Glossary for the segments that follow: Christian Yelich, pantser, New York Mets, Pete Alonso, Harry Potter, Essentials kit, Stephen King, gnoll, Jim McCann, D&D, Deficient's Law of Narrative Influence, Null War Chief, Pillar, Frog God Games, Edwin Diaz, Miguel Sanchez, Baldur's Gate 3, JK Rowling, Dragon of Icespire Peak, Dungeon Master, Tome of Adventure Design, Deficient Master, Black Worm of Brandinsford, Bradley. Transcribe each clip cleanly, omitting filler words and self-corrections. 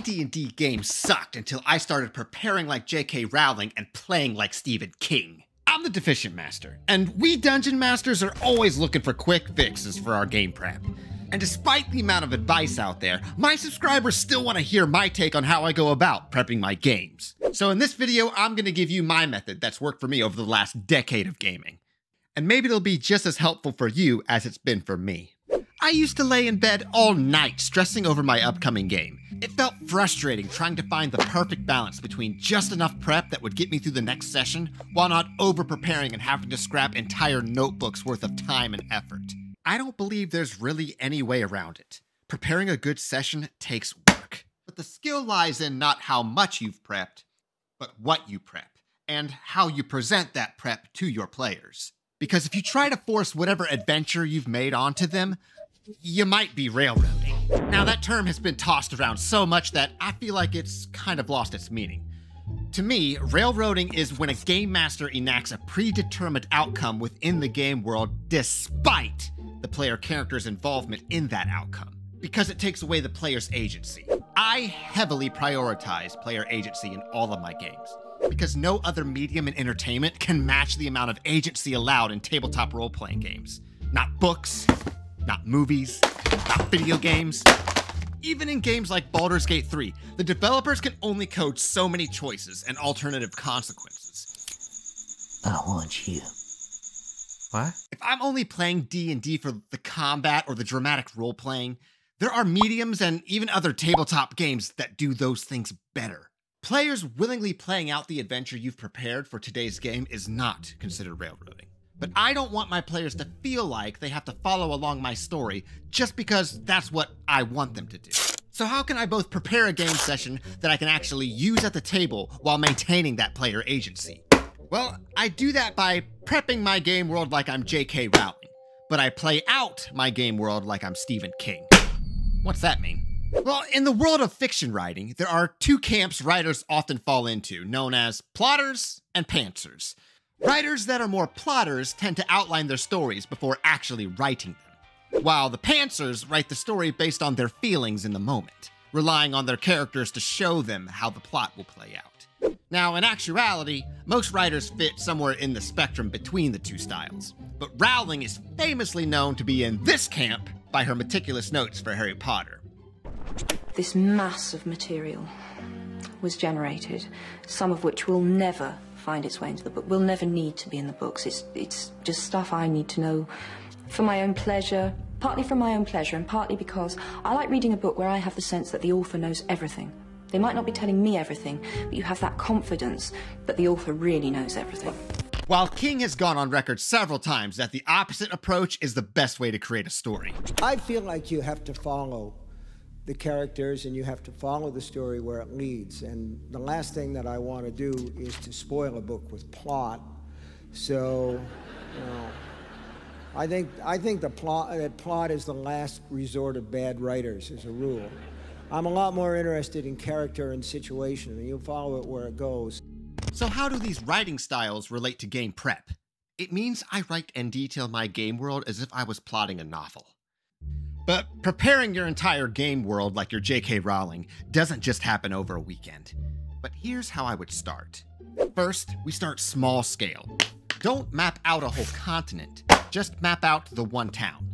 My D&D game sucked until I started preparing like JK Rowling and playing like Stephen King. I'm the Deficient Master, and we Dungeon Masters are always looking for quick fixes for our game prep. And despite the amount of advice out there, my subscribers still want to hear my take on how I go about prepping my games. So in this video, I'm going to give you my method that's worked for me over the last decade of gaming. And maybe it'll be just as helpful for you as it's been for me. I used to lay in bed all night stressing over my upcoming game. It felt frustrating trying to find the perfect balance between just enough prep that would get me through the next session, while not over-preparing and having to scrap entire notebooks worth of time and effort. I don't believe there's really any way around it. Preparing a good session takes work. But the skill lies in not how much you've prepped, but what you prep, and how you present that prep to your players. Because if you try to force whatever adventure you've made onto them, you might be railroading. Now that term has been tossed around so much that I feel like it's kind of lost its meaning. To me, railroading is when a game master enacts a predetermined outcome within the game world despite the player character's involvement in that outcome, because it takes away the player's agency. I heavily prioritize player agency in all of my games, because no other medium in entertainment can match the amount of agency allowed in tabletop role-playing games. Not books, not movies, not video games. Even in games like Baldur's Gate 3, the developers can only code so many choices and alternative consequences. I want you. What? If I'm only playing D&D for the combat or the dramatic role-playing, there are mediums and even other tabletop games that do those things better. Players willingly playing out the adventure you've prepared for today's game is not considered railroading. But I don't want my players to feel like they have to follow along my story just because that's what I want them to do. So how can I both prepare a game session that I can actually use at the table while maintaining that player agency? Well, I do that by prepping my game world like I'm JK Rowling, but I play out my game world like I'm Stephen King. What's that mean? Well, in the world of fiction writing, there are two camps writers often fall into, known as plotters and pantsers. Writers that are more plotters tend to outline their stories before actually writing them, while the pantsers write the story based on their feelings in the moment, relying on their characters to show them how the plot will play out. Now, in actuality, most writers fit somewhere in the spectrum between the two styles, but Rowling is famously known to be in this camp by her meticulous notes for Harry Potter. This mass of material was generated, some of which will never find its way into the book, will never need to be in the books. It's just stuff I need to know for my own pleasure, partly for my own pleasure and partly because I like reading a book where I have the sense that the author knows everything. They might not be telling me everything, but you have that confidence that the author really knows everything. While King has gone on record several times that the opposite approach is the best way to create a story. I feel like you have to follow the characters and you have to follow the story where it leads, and the last thing that I want to do is to spoil a book with plot. So you know, I think that plot is the last resort of bad writers as a rule. I'm a lot more interested in character and situation, and you follow it where it goes. So how do these writing styles relate to game prep? It means I write and detail my game world as if I was plotting a novel. But preparing your entire game world like your JK Rowling doesn't just happen over a weekend. But here's how I would start. First, we start small scale. Don't map out a whole continent, just map out the one town.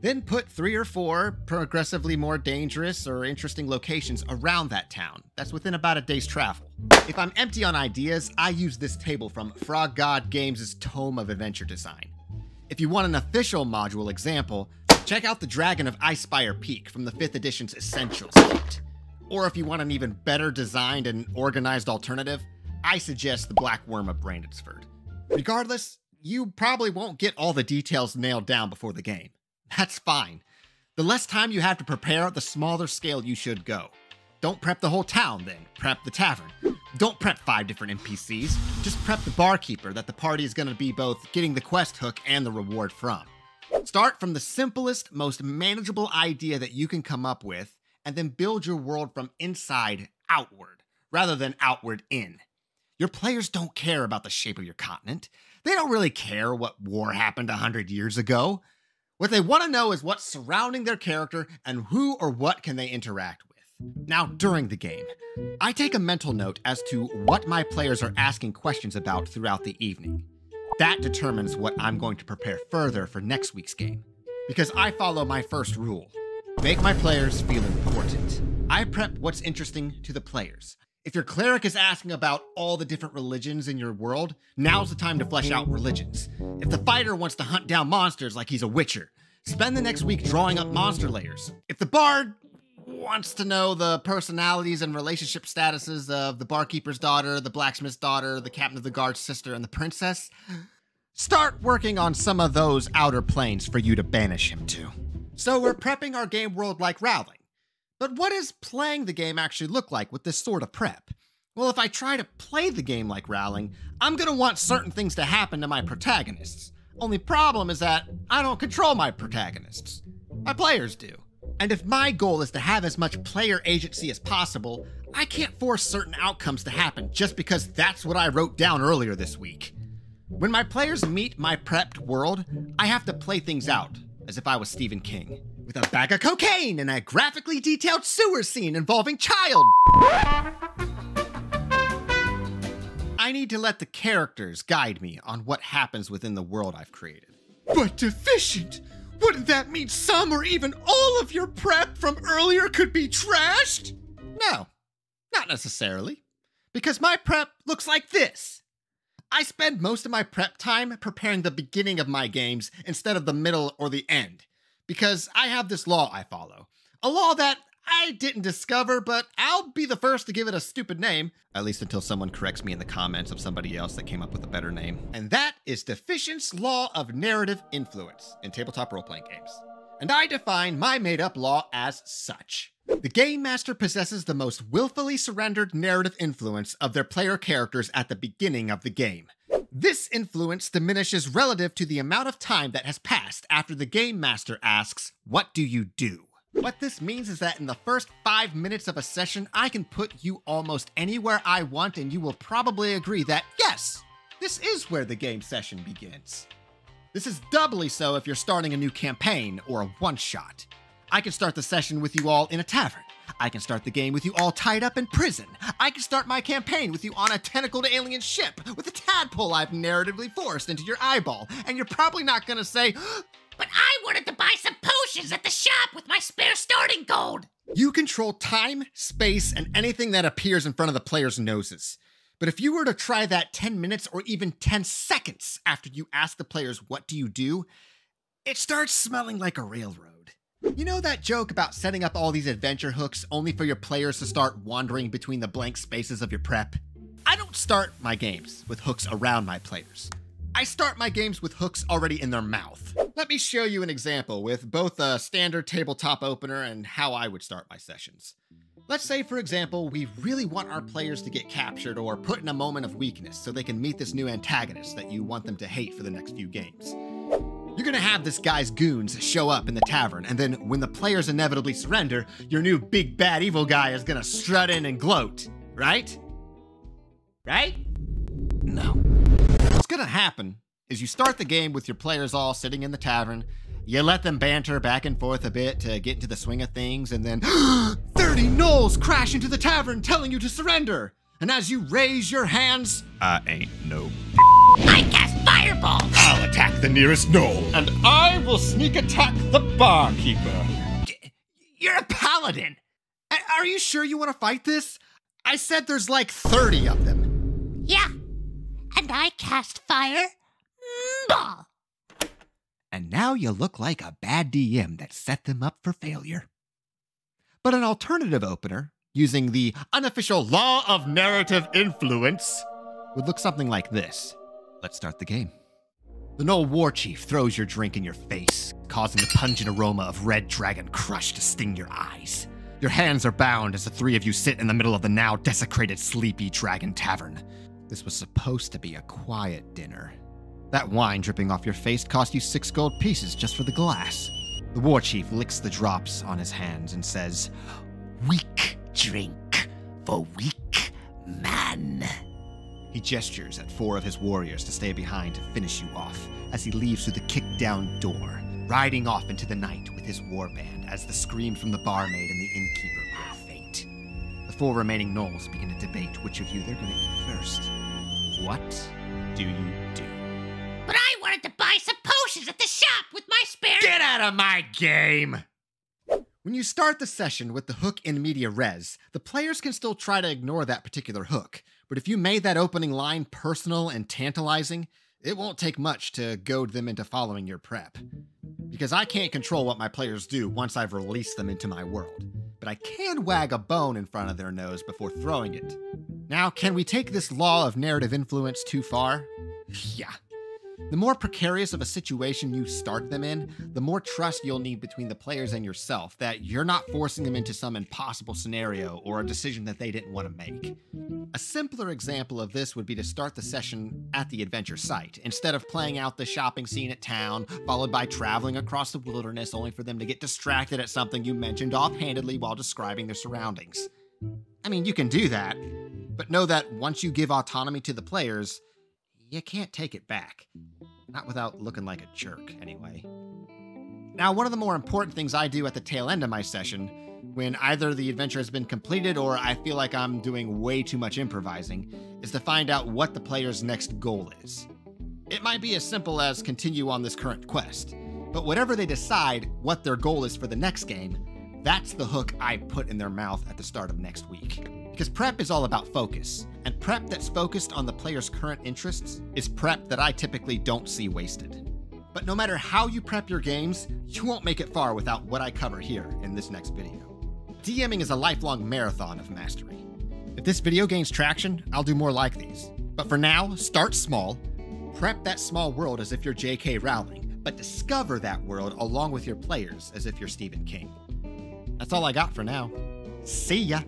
Then put 3 or 4 progressively more dangerous or interesting locations around that town. That's within about a day's travel. If I'm empty on ideas, I use this table from Frog God Games' Tome of Adventure Design. If you want an official module example, check out the Dragon of Icespire Peak from the 5th edition's Essentials kit. Or if you want an even better designed and organized alternative, I suggest the Black Worm of Brandinsford. Regardless, you probably won't get all the details nailed down before the game. That's fine. The less time you have to prepare, the smaller scale you should go. Don't prep the whole town then, prep the tavern. Don't prep 5 different NPCs, just prep the barkeeper that the party is going to be both getting the quest hook and the reward from. Start from the simplest, most manageable idea that you can come up with, and then build your world from inside outward, rather than outward in. Your players don't care about the shape of your continent. They don't really care what war happened 100 years ago. What they want to know is what's surrounding their character and who or what can they interact with. Now, during the game, I take a mental note as to what my players are asking questions about throughout the evening. That determines what I'm going to prepare further for next week's game, because I follow my first rule: make my players feel important. I prep what's interesting to the players. If your cleric is asking about all the different religions in your world, now's the time to flesh out religions. If the fighter wants to hunt down monsters like he's a witcher, spend the next week drawing up monster layers. If the bard wants to know the personalities and relationship statuses of the barkeeper's daughter, the blacksmith's daughter, the captain of the guard's sister, and the princess, start working on some of those outer planes for you to banish him to. So we're prepping our game world like Rowling. But what does playing the game actually look like with this sort of prep? Well, if I try to play the game like Rowling, I'm gonna want certain things to happen to my protagonists. Only problem is that I don't control my protagonists. My players do. And if my goal is to have as much player agency as possible, I can't force certain outcomes to happen just because that's what I wrote down earlier this week. When my players meet my prepped world, I have to play things out as if I was Stephen King, with a bag of cocaine and a graphically detailed sewer scene involving child. I need to let the characters guide me on what happens within the world I've created. But Deficient, wouldn't that mean some or even all of your prep from earlier could be trashed? No, not necessarily, because my prep looks like this. I spend most of my prep time preparing the beginning of my games instead of the middle or the end, because I have this law I follow. A law that I didn't discover, but I'll be the first to give it a stupid name, at least until someone corrects me in the comments of somebody else that came up with a better name. And that is Deficient's Law of Narrative Influence in tabletop role-playing games. And I define my made-up law as such. The game master possesses the most willfully surrendered narrative influence of their player characters at the beginning of the game. This influence diminishes relative to the amount of time that has passed after the game master asks, "What do you do?" What this means is that in the first 5 minutes of a session, I can put you almost anywhere I want, and you will probably agree that, yes, this is where the game session begins. This is doubly so if you're starting a new campaign or a one-shot. I can start the session with you all in a tavern. I can start the game with you all tied up in prison. I can start my campaign with you on a tentacled alien ship with a tadpole I've narratively forced into your eyeball. And you're probably not gonna say, "But I wanted to buy some potions at the shop with my spare starting gold." You control time, space, and anything that appears in front of the player's noses. But if you were to try that 10 minutes or even 10 seconds after you ask the players, "What do you do?" it starts smelling like a railroad. You know that joke about setting up all these adventure hooks only for your players to start wandering between the blank spaces of your prep? I don't start my games with hooks around my players. I start my games with hooks already in their mouth. Let me show you an example with both a standard tabletop opener and how I would start my sessions. Let's say, for example, we really want our players to get captured or put in a moment of weakness so they can meet this new antagonist that you want them to hate for the next few games. You're gonna have this guy's goons show up in the tavern, and then when the players inevitably surrender, your new big bad evil guy is gonna strut in and gloat, right? Right? No. What's gonna happen is you start the game with your players all sitting in the tavern, you let them banter back and forth a bit to get into the swing of things, and then 30 gnolls crash into the tavern telling you to surrender. And as you raise your hands, I ain't no I cast Fireball! I'll attack the nearest gnoll. And I will sneak attack the barkeeper. You're a paladin. Are you sure you want to fight this? I said there's like 30 of them. Yeah, and I cast Fireball. And now you look like a bad DM that set them up for failure. But an alternative opener, using the unofficial Law of Narrative Influence, would look something like this. Let's start the game. The Null War Chief throws your drink in your face, causing the pungent aroma of red dragon crush to sting your eyes. Your hands are bound as the three of you sit in the middle of the now desecrated Sleepy Dragon Tavern. This was supposed to be a quiet dinner. That wine dripping off your face cost you 6 gold pieces just for the glass. The War Chief licks the drops on his hands and says, "Weak drink for weak man." He gestures at 4 of his warriors to stay behind to finish you off as he leaves through the kick-down door, riding off into the night with his warband as the scream from the barmaid and the innkeeper grow faint. four remaining gnolls begin to debate which of you they're going to eat first. What do you do? But I wanted to buy some potions at the shop with my spare— Get out of my game! When you start the session with the hook in media res, the players can still try to ignore that particular hook, but if you made that opening line personal and tantalizing, it won't take much to goad them into following your prep. Because I can't control what my players do once I've released them into my world, but I can wag a bone in front of their nose before throwing it. Now, can we take this law of narrative influence too far? Yeah. The more precarious of a situation you start them in, the more trust you'll need between the players and yourself that you're not forcing them into some impossible scenario or a decision that they didn't want to make. A simpler example of this would be to start the session at the adventure site, instead of playing out the shopping scene at town, followed by traveling across the wilderness only for them to get distracted at something you mentioned offhandedly while describing their surroundings. I mean, you can do that, but know that once you give autonomy to the players, you can't take it back. Not without looking like a jerk, anyway. Now, one of the more important things I do at the tail end of my session, when either the adventure has been completed or I feel like I'm doing way too much improvising, is to find out what the player's next goal is. It might be as simple as continue on this current quest, but whatever they decide what their goal is for the next game, that's the hook I put in their mouth at the start of next week. Because prep is all about focus, and prep that's focused on the player's current interests is prep that I typically don't see wasted. But no matter how you prep your games, you won't make it far without what I cover here in this next video. DMing is a lifelong marathon of mastery. If this video gains traction, I'll do more like these. But for now, start small, prep that small world as if you're JK Rowling, but discover that world along with your players as if you're Stephen King. That's all I got for now. See ya!